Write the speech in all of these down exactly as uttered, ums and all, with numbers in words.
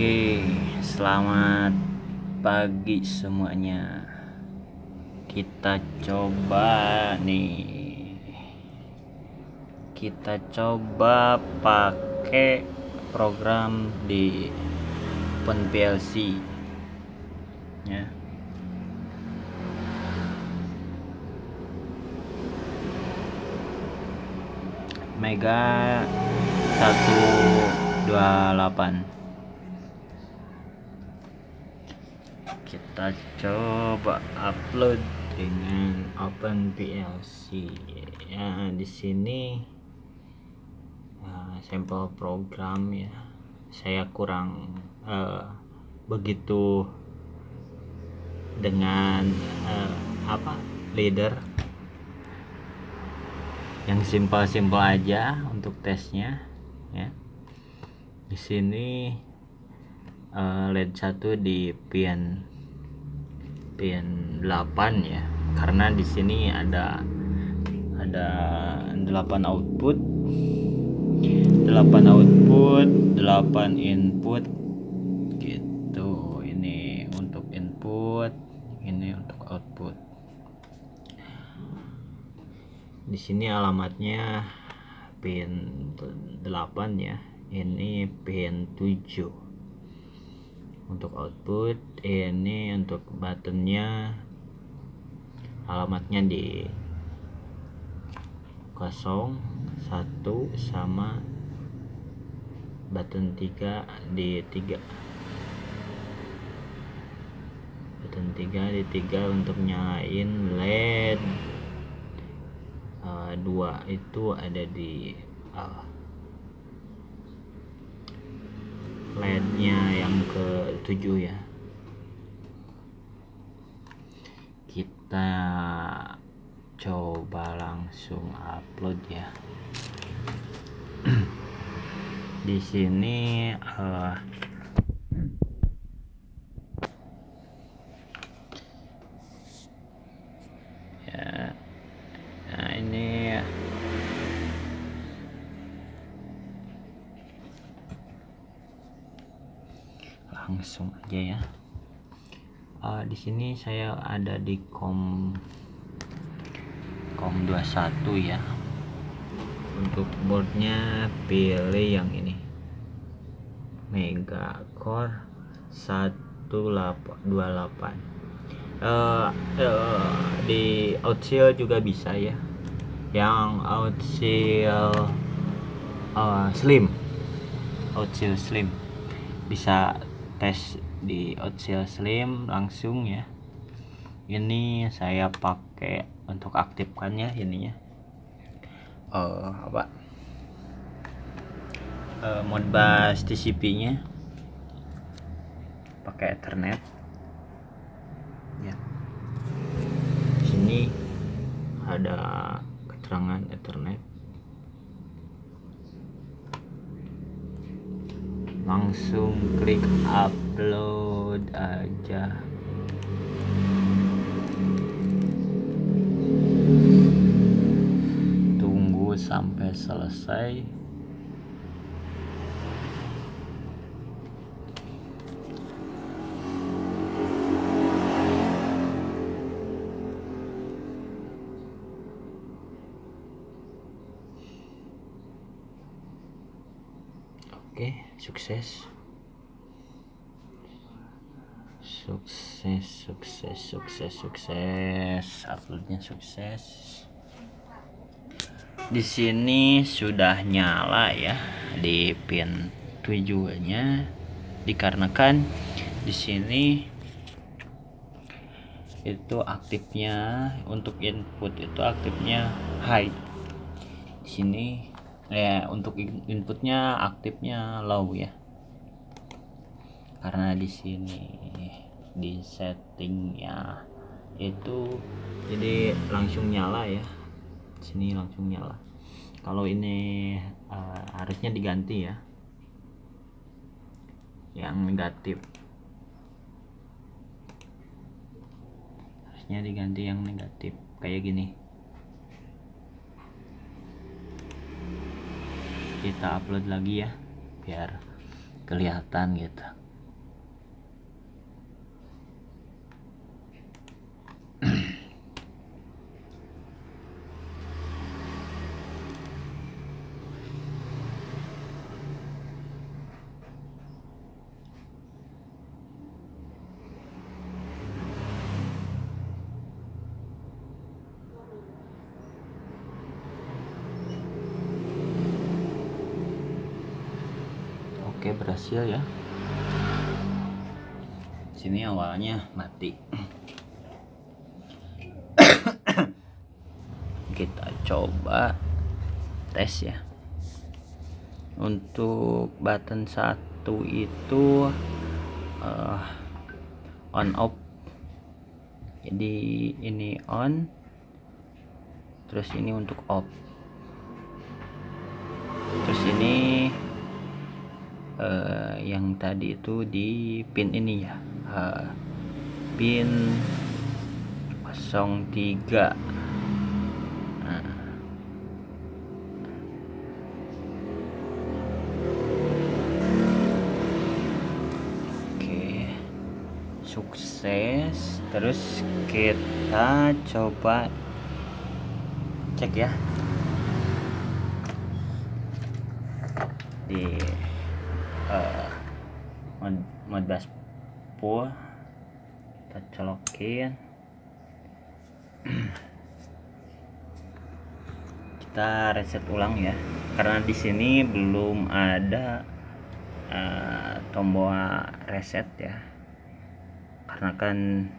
Oke, selamat pagi semuanya. Kita coba nih. Kita coba pakai program di OpenPLC ya. Mega seratus dua puluh delapan. Kita coba upload dengan OpenPLC ya. Di sini uh, sampel program ya, saya kurang uh, begitu dengan uh, apa leader yang simpel-simpel aja untuk tesnya ya. Di sini uh, L E D satu di pin pin delapan ya, karena di sini ada ada delapan output delapan output delapan input gitu. Ini untuk input, ini untuk output. Di sini alamatnya pin delapan ya, ini pin tujuh untuk output, ini untuk buttonnya alamatnya di nol satu sama button tiga di tiga, button tiga di tiga untuk nyalain L E D uh, dua itu ada di uh, L E D-nya yang ke tujuh ya. Kita coba langsung upload ya. Di sini uh, ya. Nah, ini langsung aja ya. Uh, di sini saya ada di com com dua puluh satu ya. Untuk boardnya pilih yang ini, Mega Core seratus dua puluh delapan. Uh, uh, di Outseal juga bisa ya, yang Outseal uh, slim, Outseal slim bisa tes di Outseal slim langsung ya. Ini saya pakai untuk aktifkannya ininya uh, apa uh, Modbus T C P nya pakai Ethernet ya. Sini ada keterangan Ethernet, langsung klik upload aja. Tunggu sampai selesai. Oke, sukses, sukses, sukses, sukses, sukses, uploadnya sukses. Di sini sudah nyala ya di pin tujuannya, dikarenakan di sini itu aktifnya untuk input itu aktifnya high. Di sini ya untuk inputnya aktifnya low ya, karena di sini di settingnya itu jadi langsung nyala ya. Sini langsung nyala. Kalau ini uh, harusnya diganti ya, yang negatif harusnya diganti yang negatif kayak gini. Kita upload lagi ya biar kelihatan gitu. Oke, berhasil ya. Sini awalnya mati. Kita coba tes ya. Untuk button satu itu uh, on off. Jadi ini on, terus ini untuk off. Terus ini Uh, yang tadi itu di pin ini ya, uh, pin nol tiga. Nah. Oke, sukses. Terus kita coba cek ya di Uh, Modbus pool, kita colokin. Kita reset ulang ya, karena di sini belum ada uh, tombol reset ya, karena kan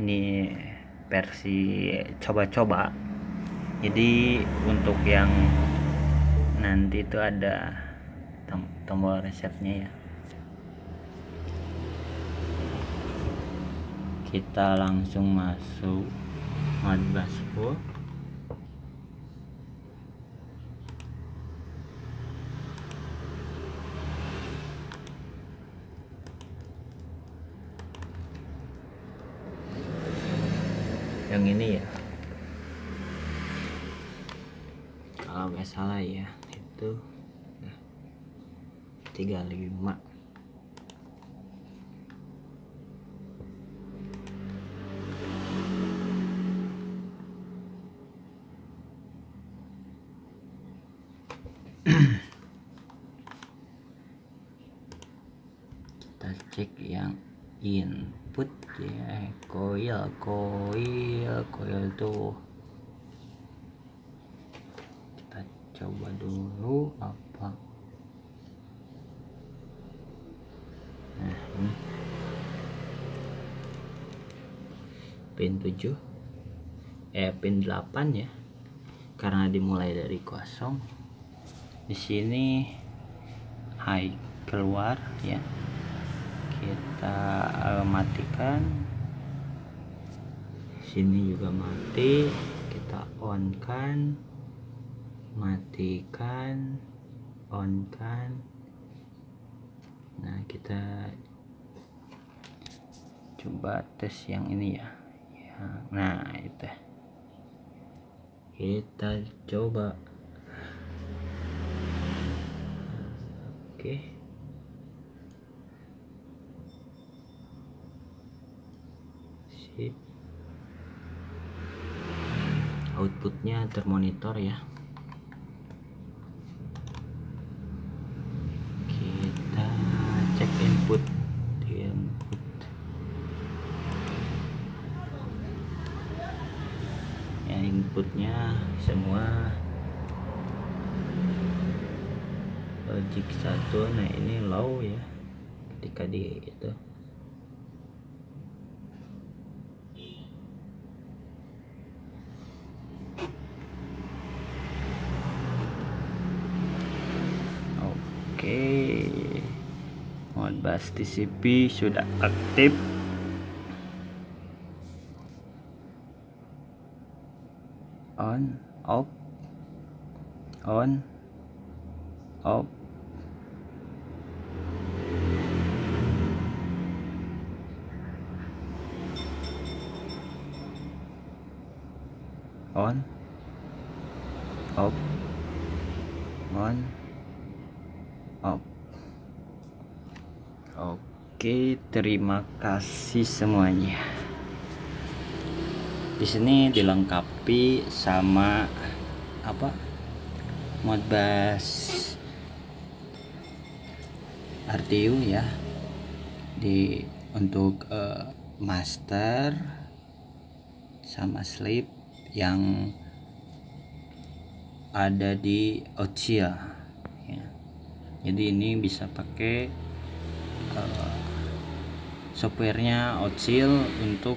ini versi coba-coba. Jadi untuk yang nanti itu ada tombol resetnya ya. Kita langsung masuk Modbus full. Yang ini ya, kalau nggak salah ya, itu tiga puluh lima. Kita cek yang input ya, coil coil coil tuh. Kita coba dulu apa. Nah, ini pin tujuh, eh pin delapan ya, karena dimulai dari kosong. Di sini high keluar ya, kita uh, matikan. Sini juga mati, kita on kan, matikan, on kan. Nah, kita coba tes yang ini ya. Nah, itu kita coba. Oke, sip, outputnya termonitor ya. Input, input. Ya, inputnya semua logic satu. Nah, ini low ya, ketika di itu. Modbus T C P sudah aktif. On, off, on, off. On, off, on, off. Oke, terima kasih semuanya. Di sini dilengkapi sama apa? Modbus R T U ya. Di untuk uh, master sama slip yang ada di Outseal. Jadi ini bisa pakai uh, softwarenya Outseal untuk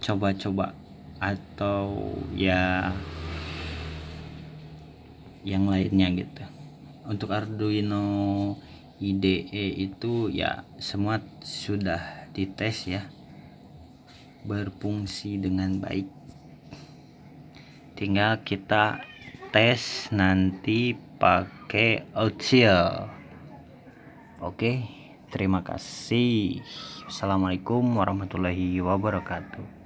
coba-coba atau ya yang lainnya gitu. Untuk Arduino I D E itu ya semua sudah dites ya, berfungsi dengan baik. Tinggal kita tes nanti pakai Outseal. Oke, terima kasih. Assalamualaikum warahmatullahi wabarakatuh.